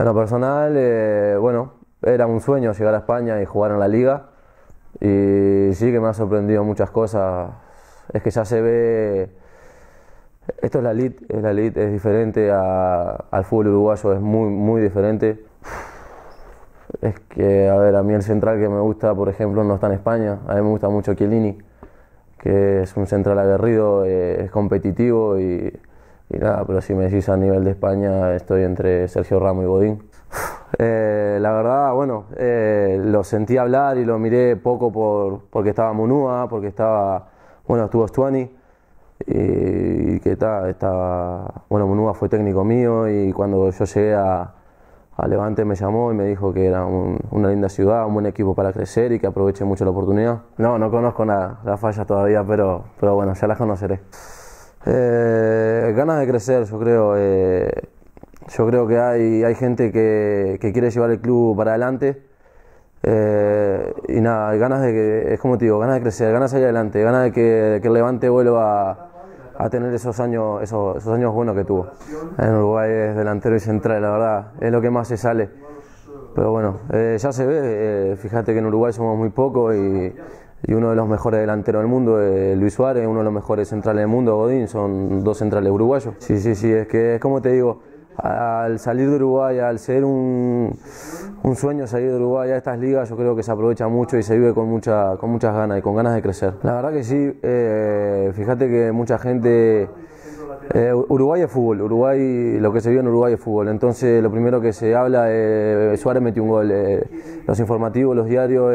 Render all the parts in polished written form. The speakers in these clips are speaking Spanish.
En lo personal, bueno, era un sueño llegar a España y jugar en la Liga. Y sí que me ha sorprendido muchas cosas. Es que ya se ve... Esto es la elite, es diferente al fútbol uruguayo, es muy diferente. Es que, a ver, a mí el central que me gusta, por ejemplo, no está en España. A mí me gusta mucho Chiellini, que es un central aguerrido, es competitivo y nada, pero si me decís a nivel de España, estoy entre Sergio Ramos y Godín. La verdad, bueno, lo sentí hablar y lo miré poco porque estaba Munúa, porque estaba, bueno, estuvo Stuani. Y que estaba, bueno, Munúa fue técnico mío y cuando yo llegué a Levante me llamó y me dijo que era una linda ciudad, un buen equipo para crecer y que aproveche mucho la oportunidad. No conozco nada, las fallas todavía, pero bueno, ya las conoceré. Ganas de crecer, yo creo. Yo creo que hay gente que quiere llevar el club para adelante. Y nada, ganas de que, es como te digo, ganas de crecer, ganas de salir adelante, ganas de que el Levante vuelva a tener esos años buenos que tuvo. En Uruguay es delantero y central, la verdad, es lo que más se sale. Pero bueno, ya se ve, fíjate que en Uruguay somos muy pocos y uno de los mejores delanteros del mundo es Luis Suárez, uno de los mejores centrales del mundo, Godín, son dos centrales uruguayos. Sí, es que es como te digo, al salir de Uruguay, al ser un sueño salir de Uruguay a estas ligas, yo creo que se aprovecha mucho y se vive con muchas ganas y con ganas de crecer. La verdad que sí, fíjate que mucha gente... Uruguay es fútbol, lo que se vive en Uruguay es fútbol, entonces lo primero que se habla es Suárez metió un gol, los informativos, los diarios,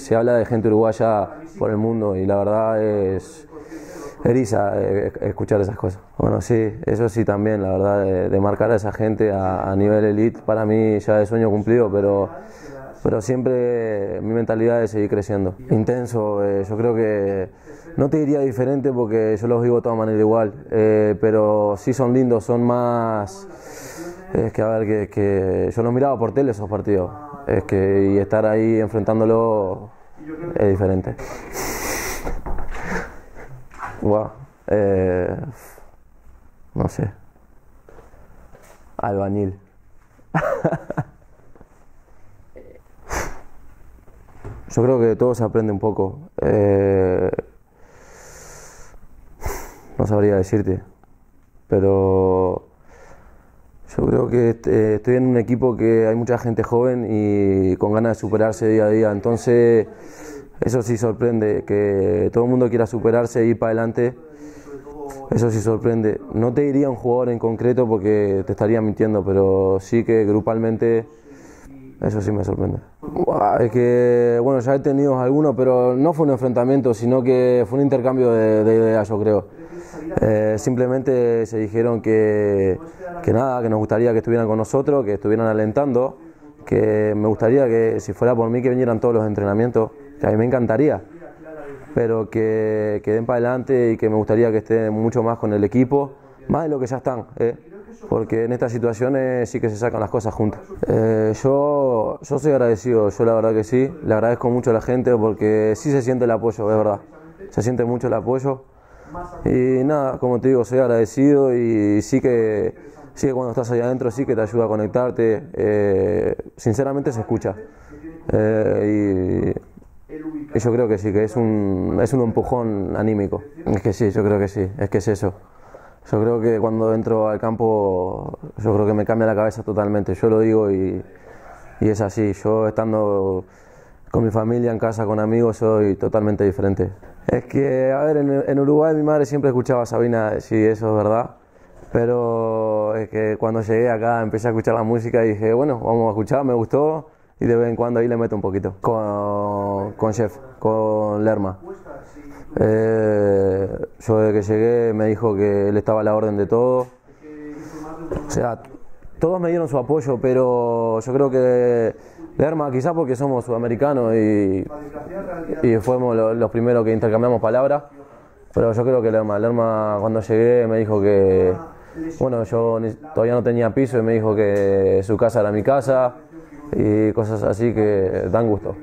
se habla de gente uruguaya por el mundo y la verdad es... eriza escuchar esas cosas. Bueno, sí, eso sí también, la verdad, de marcar a esa gente a nivel elite, para mí ya es sueño cumplido, pero siempre mi mentalidad es seguir creciendo. Intenso, yo creo que, no te diría diferente porque yo los vivo de toda manera igual, pero sí son lindos, son más... Es que, a ver, que yo los miraba por tele esos partidos, es que y estar ahí enfrentándolo es diferente. Wow. No sé. Albañil. Yo creo que de todo se aprende un poco. No sabría decirte. Pero yo creo que estoy en un equipo que hay mucha gente joven y con ganas de superarse día a día. Entonces... Eso sí sorprende, que todo el mundo quiera superarse e ir para adelante, eso sí sorprende. No te diría un jugador en concreto porque te estaría mintiendo, pero sí que grupalmente eso sí me sorprende. Es que, bueno, ya he tenido algunos, pero no fue un enfrentamiento, sino que fue un intercambio de ideas, yo creo. Simplemente se dijeron que nada, que nos gustaría que estuvieran con nosotros, que estuvieran alentando, que me gustaría que, si fuera por mí, que vinieran todos los entrenamientos, que a mí me encantaría, pero que den para adelante y que me gustaría que estén mucho más con el equipo, más de lo que ya están, porque en estas situaciones sí que se sacan las cosas juntas. Yo soy agradecido, yo la verdad que sí, le agradezco mucho a la gente porque sí se siente el apoyo, es verdad, se siente mucho el apoyo y nada, como te digo, soy agradecido y sí que cuando estás allá adentro sí que te ayuda a conectarte, sinceramente se escucha. Y yo creo que sí, que es un empujón anímico. Es que sí, yo creo que sí, es que es eso. Yo creo que cuando entro al campo, yo creo que me cambia la cabeza totalmente. Yo lo digo y es así. Yo estando con mi familia, en casa, con amigos, soy totalmente diferente. Es que, a ver, en Uruguay mi madre siempre escuchaba a Sabina, sí, eso es verdad. Pero es que cuando llegué acá empecé a escuchar la música y dije, bueno, vamos a escuchar, me gustó. Y de vez en cuando ahí le meto un poquito. Con Chef, con Lerma. Yo desde que llegué me dijo que él estaba a la orden de todo. O sea, todos me dieron su apoyo, pero yo creo que Lerma, quizás porque somos sudamericanos y fuimos los primeros que intercambiamos palabras, pero yo creo que Lerma cuando llegué me dijo que... Bueno, yo todavía no tenía piso y me dijo que su casa era mi casa. Y cosas así que dan gusto.